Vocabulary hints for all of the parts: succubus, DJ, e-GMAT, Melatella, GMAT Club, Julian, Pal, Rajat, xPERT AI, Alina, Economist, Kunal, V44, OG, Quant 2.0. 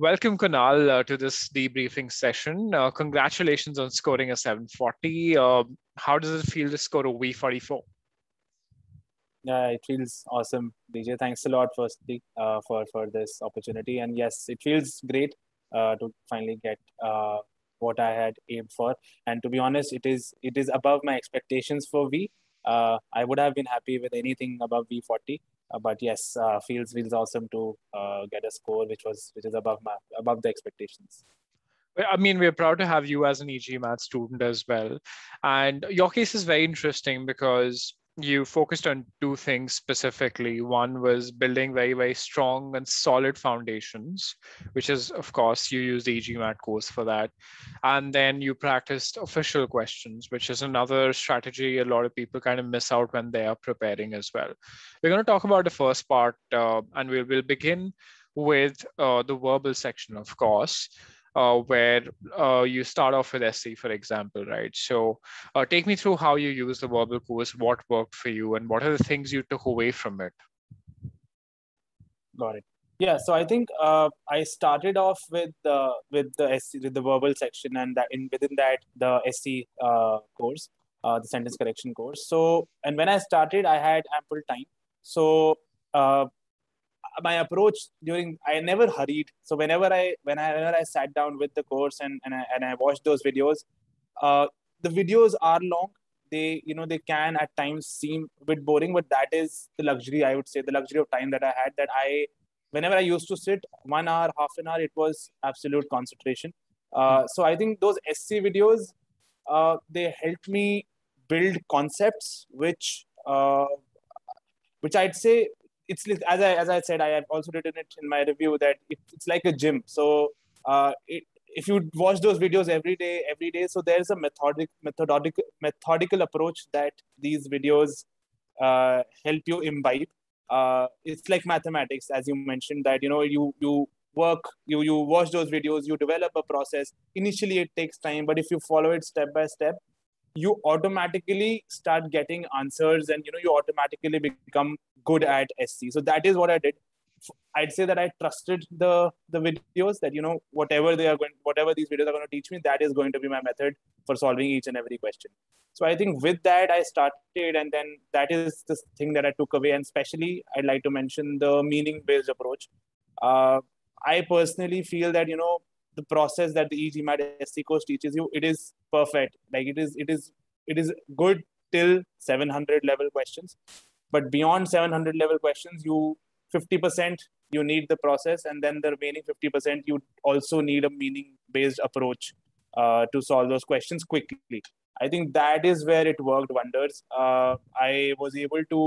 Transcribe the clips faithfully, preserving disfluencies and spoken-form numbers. Welcome, Kunal, uh, to this debriefing session. Uh, congratulations on scoring a seven forty. Uh, how does it feel to score a V forty-four? Yeah, it feels awesome, D J. Thanks a lot, firstly, uh, for, for this opportunity. And yes, it feels great uh, to finally get uh, what I had aimed for. And to be honest, it is, it is above my expectations for V. Uh, I would have been happy with anything above V forty. Uh, but yes, uh, feels feels awesome to uh, get a score which was which is above my, above the expectations. I mean, we're proud to have you as an e G MAT student as well, and your case is very interesting because you focused on two things specifically. One was building very very strong and solid foundations, which is of course you use the e G MAT course for that, and then you practiced official questions, which is another strategy a lot of people kind of miss out when they are preparing as well. We're going to talk about the first part, uh, and we will begin with uh, the verbal section, of course. Uh, where uh, you start off with S C, for example, right? So uh, take me through how you use the verbal course, what worked for you, and what are the things you took away from it? Got it. Yeah, so I think uh, I started off with uh, with the S C, with the verbal section, and that in within that the S C uh, course, uh, the sentence correction course. So, and when I started, I had ample time. So. Uh, My approach during, I never hurried. So whenever I, whenever I sat down with the course and, and, I, and I watched those videos, uh, the videos are long. They, you know, they can at times seem a bit boring, but that is the luxury, I would say, the luxury of time that I had, that I, whenever I used to sit one hour, half an hour, it was absolute concentration. Uh, so I think those S C videos, uh, they helped me build concepts, which, uh, which I'd say, it's as I as I said, I have also written it in my review that it, it's like a gym. So uh, it, if you watch those videos every day, every day, so there's a methodic, methodical, methodical approach that these videos uh, help you imbibe. Uh, it's like mathematics, as you mentioned, that you know you you work, you you watch those videos, you develop a process. Initially, it takes time, but if you follow it step by step, you automatically start getting answers, and you know you automatically become good at S C. So that is what I did. I'd say that I trusted the the videos, that you know whatever they are going, whatever these videos are going to teach me, that is going to be my method for solving each and every question. So I think with that I started, and then that is the thing that I took away. And especially I'd like to mention the meaning-based approach. Uh, I personally feel that you know the process that the e G MAT S C course teaches you, it is perfect. Like it is, it is, it is good till seven hundred level questions. But beyond seven hundred level questions, you fifty percent you need the process, and then the remaining fifty percent you also need a meaning-based approach uh, to solve those questions quickly. I think that is where it worked wonders. Uh, I was able to,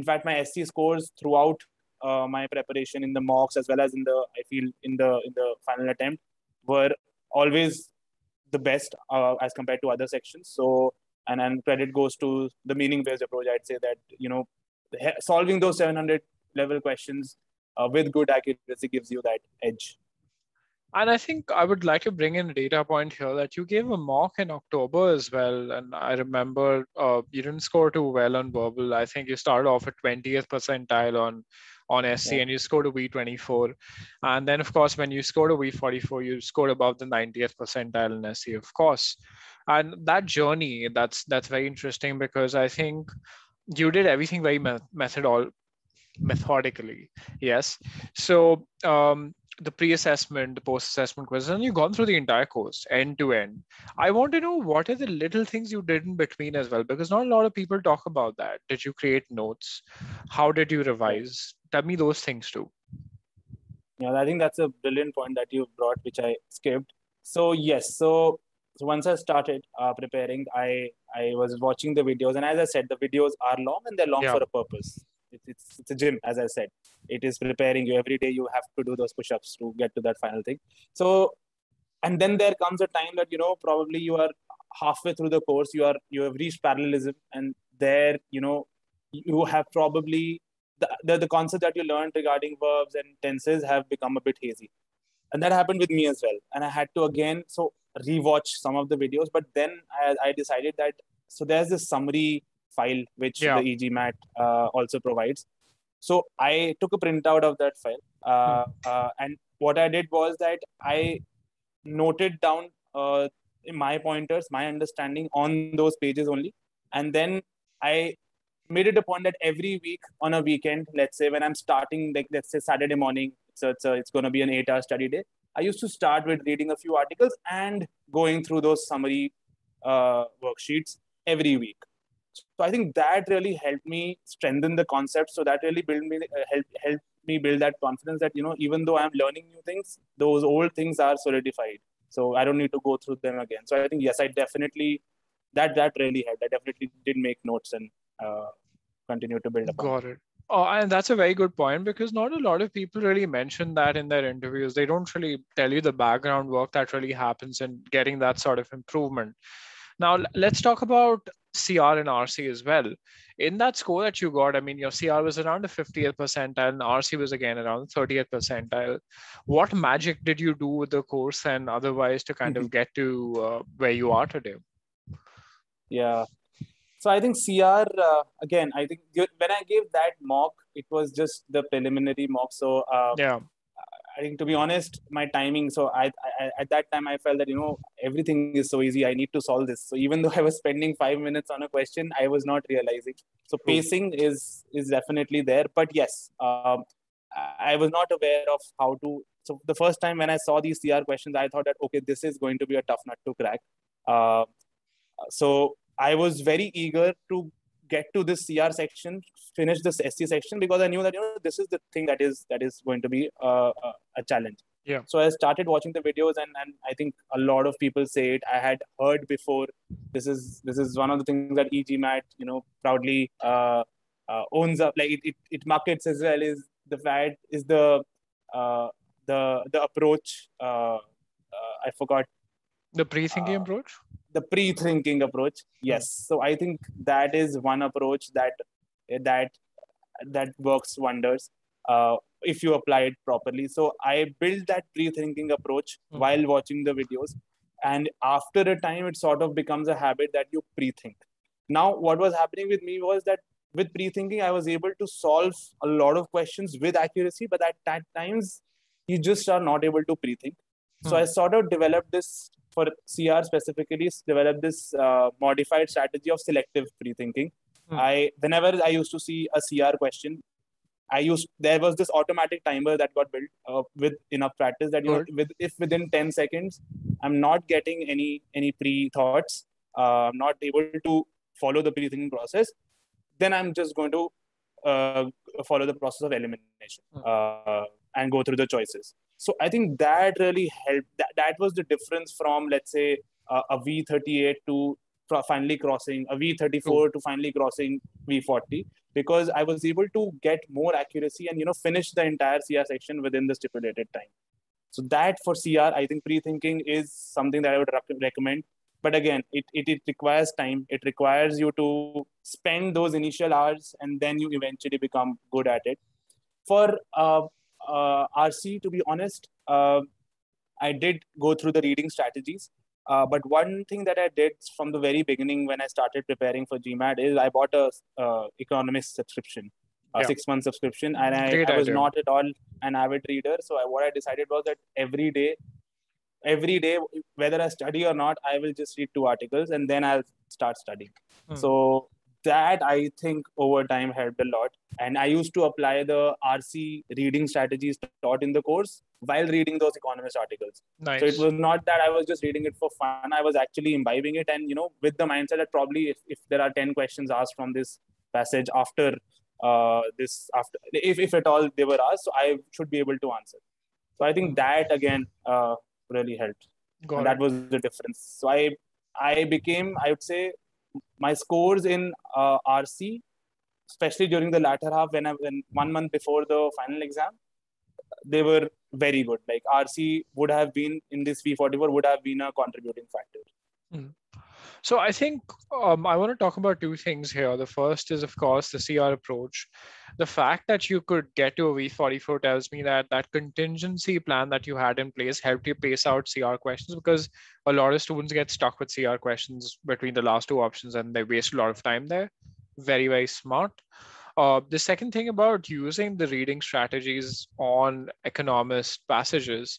in fact, my S C scores throughout uh, my preparation in the mocks as well as in the, I feel in the in the final attempt, were always the best uh, as compared to other sections. So. And then credit goes to the meaning-based approach. I'd say that, you know, solving those seven hundred level questions uh, with good accuracy gives you that edge. And I think I would like to bring in a data point here that you gave a mock in October as well. And I remember uh, you didn't score too well on verbal. I think you started off at twentieth percentile on on S C, yeah. And you scored a V twenty-four. And then, of course, when you scored a V forty-four, you scored above the ninetieth percentile in S C, of course. And that journey, that's that's very interesting, because I think you did everything very me method all methodically. Yes. So um, the pre-assessment, the post-assessment quizzes, and you've gone through the entire course end to end. I want to know what are the little things you did in between as well, because not a lot of people talk about that. Did you create notes? How did you revise? Tell me those things too. Yeah, I think that's a brilliant point that you brought, which I skipped. So yes, so. So once I started uh, preparing, I, I was watching the videos. And as I said, the videos are long, and they're long yeah. for a purpose. It, it's, it's a gym, as I said. It is preparing you every day. You have to do those push-ups to get to that final thing. So, and then there comes a time that, you know, probably you are halfway through the course. You are you have reached parallelism. And there, you know, you have probably, the, the, the concepts that you learned regarding verbs and tenses have become a bit hazy. And that happened with me as well. And I had to again, so... rewatch some of the videos, but then I, I decided that, so there's this summary file which yeah. the e G MAT uh, also provides. So I took a printout of that file uh, uh, and what I did was that I noted down uh, my pointers, my understanding on those pages only. And then I made it a point that every week on a weekend, let's say when I'm starting, like let's say Saturday morning, so it's, a, it's going to be an eight hour study day. I used to start with reading a few articles and going through those summary uh, worksheets every week. So I think that really helped me strengthen the concept. So that really built me, uh, helped, helped me build that confidence that, you know, even though I'm learning new things, those old things are solidified. So I don't need to go through them again. So I think, yes, I definitely, that that really helped. I definitely did make notes and uh, continue to build upon. Got it. Oh, and that's a very good point, because not a lot of people really mention that in their interviews. They don't really tell you the background work that really happens in getting that sort of improvement. Now, let's talk about C R and R C as well. In that score that you got, I mean, your C R was around the fiftieth percentile and R C was again around the thirtieth percentile. What magic did you do with the course and otherwise to kind of get to uh, where you are today? Yeah. So I think C R, uh, again, I think when I gave that mock, it was just the preliminary mock. So uh, yeah, I think, to be honest, my timing. So I, I, at that time, I felt that, you know, everything is so easy. I need to solve this. So even though I was spending five minutes on a question, I was not realizing. So pacing is is definitely there. But yes, um, I was not aware of how to. So the first time when I saw these C R questions, I thought that, okay, this is going to be a tough nut to crack. Uh, so I was very eager to get to this C R section, finish this S C section, because I knew that, you know, this is the thing that is that is going to be uh, a challenge. Yeah. So I started watching the videos, and, and I think a lot of people say it. I had heard before. This is this is one of the things that e G MAT, you know, proudly uh, uh, owns up. Like it, it it markets as well, is the fact is the uh, the the approach. Uh, uh, I forgot. The pre-thinking uh, approach? The pre-thinking approach, yes. So I think that is one approach that that that works wonders uh, if you apply it properly. So I built that pre-thinking approach mm-hmm. while watching the videos. And after a time, it sort of becomes a habit that you pre-think. Now, what was happening with me was that with pre-thinking, I was able to solve a lot of questions with accuracy, but at, at times, you just are not able to pre-think. So mm-hmm. I sort of developed this for C R specifically, developed this uh, modified strategy of selective pre-thinking. Hmm. I, whenever I used to see a C R question, I used, there was this automatic timer that got built uh, with enough practice that you know, with, if within ten seconds, I'm not getting any, any pre-thoughts, uh, I'm not able to follow the pre-thinking process, then I'm just going to uh, follow the process of elimination hmm. uh, and go through the choices. So I think that really helped. That, that was the difference from, let's say, uh, a V thirty-eight to finally crossing, a V thirty-four to finally crossing V forty, because I was able to get more accuracy and, you know, finish the entire C R section within the stipulated time. So that for C R, I think pre-thinking is something that I would recommend. But again, it, it, it requires time. It requires you to spend those initial hours and then you eventually become good at it. For uh, Uh, R C, to be honest, uh, I did go through the reading strategies. Uh, but one thing that I did from the very beginning when I started preparing for G MAT is I bought a uh, Economist subscription, a yeah. six month subscription, and I, I was not at all an avid reader. So I, what I decided was that every day, every day, whether I study or not, I will just read two articles and then I'll start studying. Hmm. So that I think over time helped a lot. And I used to apply the R C reading strategies taught in the course while reading those Economist articles. Nice. So it was not that I was just reading it for fun. I was actually imbibing it. And, you know, with the mindset that probably if, if there are ten questions asked from this passage after uh, this, after if, if at all they were asked, so I should be able to answer. So I think that again uh, really helped. Got and that was the difference. So I, I became, I would say, my scores in uh, R C, especially during the latter half, when I, when one month before the final exam, they were very good. Like R C would have been in this V forty-four would have been a contributing factor. Mm. So I think um, I want to talk about two things here. The first is, of course, the C R approach. The fact that you could get to a V forty-four tells me that that contingency plan that you had in place helped you pace out C R questions, because a lot of students get stuck with C R questions between the last two options and they waste a lot of time there. Very, very smart. Uh, the second thing about using the reading strategies on Economist passages,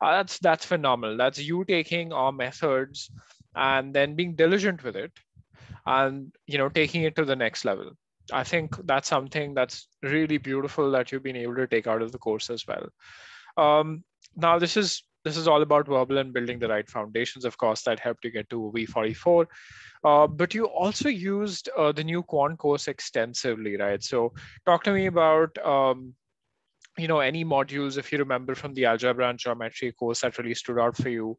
uh, that's that's phenomenal. That's you taking our methods and then being diligent with it and, you know, taking it to the next level. I think that's something that's really beautiful that you've been able to take out of the course as well. Um, now, this is this is all about verbal and building the right foundations. Of course, that helped you get to V forty-four. Uh, but you also used uh, the new Quant course extensively, right? So talk to me about, um, you know, any modules, if you remember, from the algebra and geometry course that really stood out for you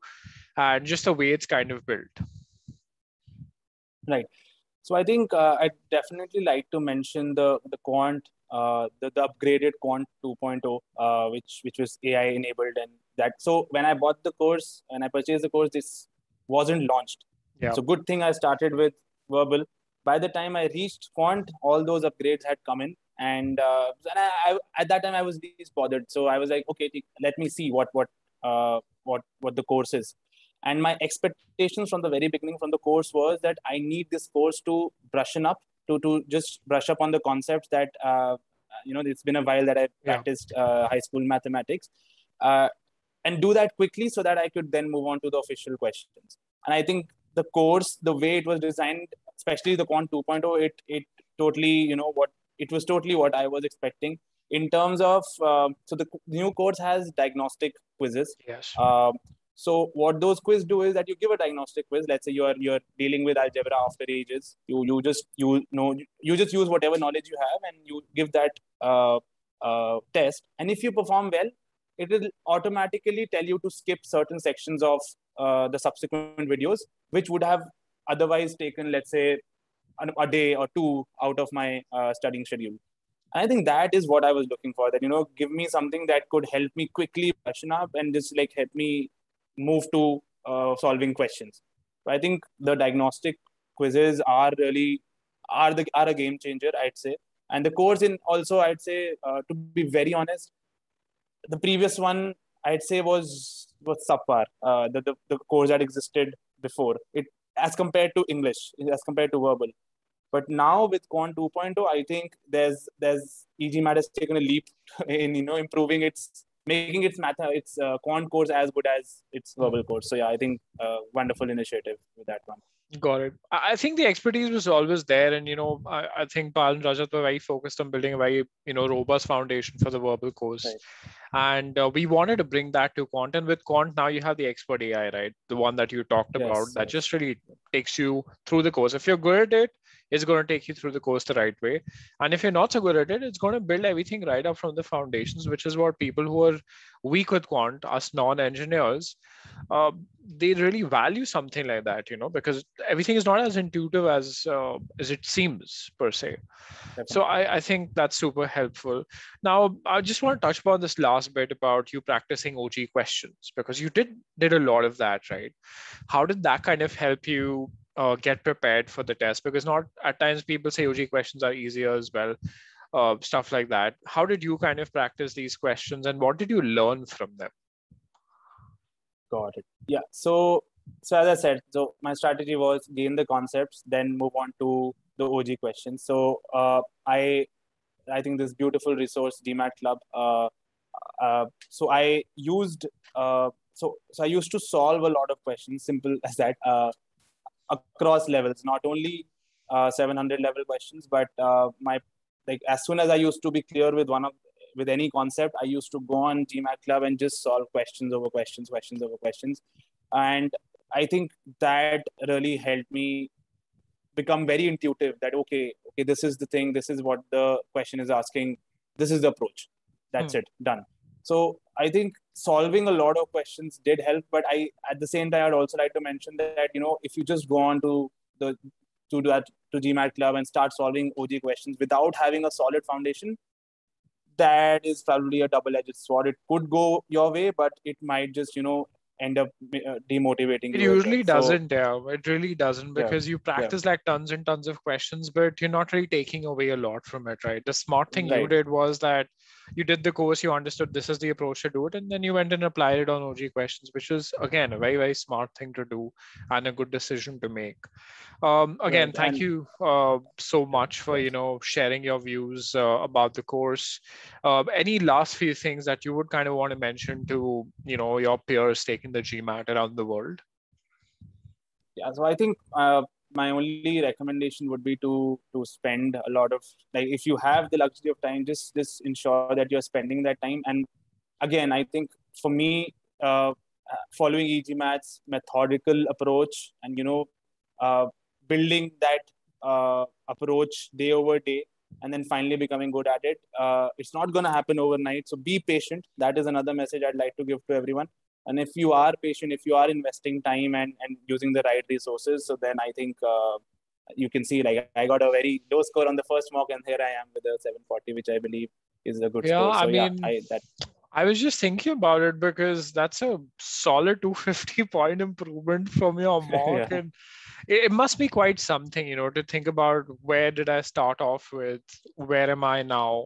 and just the way it's kind of built. Right. So I think uh, I definitely like to mention the the Quant, uh, the, the upgraded Quant two point oh, uh, which which was A I enabled, and that. So when I bought the course and I purchased the course, this wasn't launched. Yeah. So good thing I started with verbal. By the time I reached Quant, all those upgrades had come in, and, uh, and I, I, at that time I was least bothered. So I was like, okay, let me see what what uh, what what the course is. And my expectations from the very beginning from the course was that I need this course to brush up, to, to just brush up on the concepts that, uh, you know, it's been a while that I practiced yeah. uh, high school mathematics uh, and do that quickly so that I could then move on to the official questions. And I think the course, the way it was designed, especially the Quant two point oh, it, it totally, you know, what it was totally what I was expecting. In terms of, uh, so the new course has diagnostic quizzes. Yes. Uh, So what those quiz do is that you give a diagnostic quiz. Let's say you are you're dealing with algebra after ages. You you just you know you just use whatever knowledge you have and you give that uh, uh, test. And if you perform well, it will automatically tell you to skip certain sections of uh, the subsequent videos, which would have otherwise taken, let's say, a day or two out of my uh, studying schedule. And I think that is what I was looking for. That, you know, give me something that could help me quickly freshen up and just like help me move to uh, solving questions. But I think the diagnostic quizzes are really are the are a game changer, I'd say. And the course in also, I'd say, uh, to be very honest, the previous one I'd say was was subpar. Uh, the, the the course that existed before it, as compared to English, as compared to verbal. But now with Quant two point oh, I think there's there's e G MAT has taken a leap in, you know, improving its. Making its math, its uh, Quant course as good as its verbal course. So yeah, I think uh, wonderful initiative with that one. Got it. I think the expertise was always there, and, you know, I, I think Pal and Rajat were very focused on building a very, you know, robust foundation for the verbal course, right. And uh, we wanted to bring that to Quant. And with Quant now, you have the xPERT A I, right? The one that you talked yes, about that yes. just really takes you through the course. If you're good at it, it's going to take you through the course the right way. And if you're not so good at it, it's going to build everything right up from the foundations, which is what people who are weak with Quant, us non-engineers, uh, they really value something like that, you know, because everything is not as intuitive as uh, as it seems per se. Definitely. So I, I think that's super helpful. Now, I just want to touch upon this last bit about you practicing O G questions, because you did, did a lot of that, right? How did that kind of help you Uh, get prepared for the test? Because not at times people say O G questions are easier as well, uh, stuff like that. How did you kind of practice these questions and what did you learn from them? Got it. Yeah. So, so as I said, so my strategy was gain the concepts, then move on to the O G questions. So uh, I, I think this beautiful resource, GMAT Club. Uh, uh, so I used, uh, so, so I used to solve a lot of questions, simple as that. Uh, across levels, not only uh, seven hundred level questions, but uh, my like as soon as I used to be clear with one of with any concept, I used to go on GMAT Club and just solve questions over questions, questions over questions. And I think that really helped me become very intuitive that, okay, okay, this is the thing, this is what the question is asking, this is the approach, that's hmm. it, done. So I think solving a lot of questions did help, but I, at the same time, I'd also like to mention that, you know, if you just go on to the, to that, to GMAT Club and start solving O G questions without having a solid foundation, that is probably a double-edged sword. It could go your way, but it might just, you know, end up demotivating. It usually doesn't, yeah. It really doesn't, because you practice like tons and tons of questions, but you're not really taking away a lot from it, right? The smart thing you did was that you did the course, you understood this is the approach to do it, and then you went and applied it on O G questions, which is again a very, very smart thing to do and a good decision to make. Um, again, right. thank and, you uh, so much for you know sharing your views uh, about the course. Uh, any last few things that you would kind of want to mention to you know your peers taking the GMAT around the world? Yeah, so I think uh, my only recommendation would be to to spend a lot of, like, if you have the luxury of time, just just ensure that you're spending that time. And again, I think for me, uh, following e-GMAT's methodical approach and you know uh, building that uh, approach day over day, and then finally becoming good at it, uh, it's not going to happen overnight. So be patient. That is another message I'd like to give to everyone. And if you are patient, if you are investing time and, and using the right resources, so then I think uh, you can see, like, I got a very low score on the first mock and here I am with a seven forty, which I believe is a good yeah, score. So, I mean, yeah, I, that... I was just thinking about it, because that's a solid two hundred fifty point improvement from your mock. yeah. And it must be quite something, you know, to think about where did I start off with, where am I now?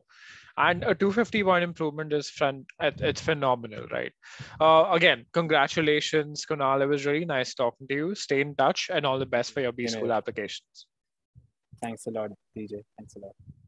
And a two hundred fifty point improvement is fun, it's phenomenal, right? Uh, again, congratulations, Kunal. It was really nice talking to you. Stay in touch and all the best for your B School applications. Thanks a lot, D J. Thanks a lot.